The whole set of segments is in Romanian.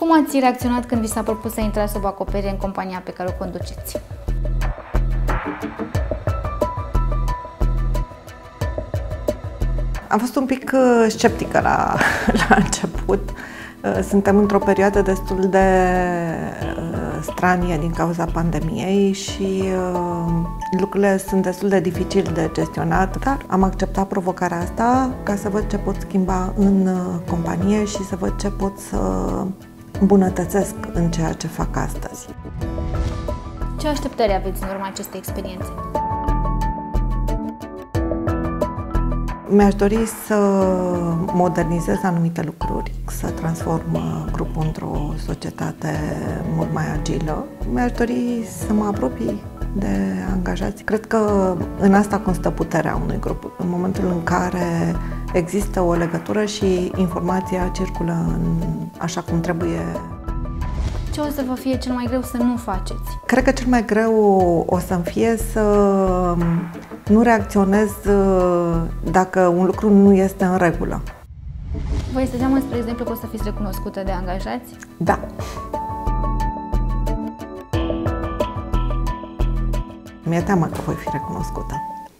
Cum ați reacționat când vi s-a propus să intrați sub acoperire în compania pe care o conduceți? Am fost un pic sceptică la început. Suntem într-o perioadă destul de stranie din cauza pandemiei și lucrurile sunt destul de dificil de gestionat, dar am acceptat provocarea asta ca să văd ce pot schimba în companie și să văd ce pot să îmbunătățesc în ceea ce fac astăzi. Ce așteptări aveți în urma acestei experiențe? Mi-aș dori să modernizez anumite lucruri, să transform grupul într-o societate mult mai agilă. Mi-aș dori să mă apropii de angajați. Cred că în asta constă puterea unui grup. În momentul în care există o legătură și informația circulă așa cum trebuie. Ce o să vă fie cel mai greu să nu faceți? Cred că cel mai greu o să-mi fie să nu reacționez dacă un lucru nu este în regulă. Vă este teamă, spre exemplu, că o să fiți recunoscută de angajați? Da. Mi-e teamă că voi fi recunoscută.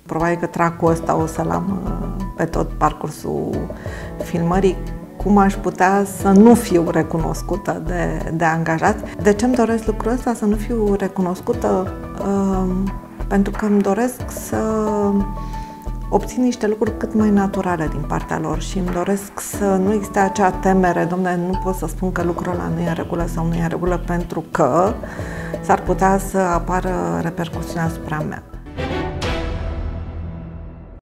Probabil că tracul ăsta o să-l am pe tot parcursul filmării. Cum aș putea să nu fiu recunoscută de angajați? De ce îmi doresc lucrul ăsta, să nu fiu recunoscută? Pentru că îmi doresc să obțin niște lucruri cât mai naturale din partea lor și îmi doresc să nu existe acea temere, dom'le, nu pot să spun că lucrul ăla nu e în regulă sau nu e în regulă, pentru că s-ar putea să apară repercusiunea asupra mea.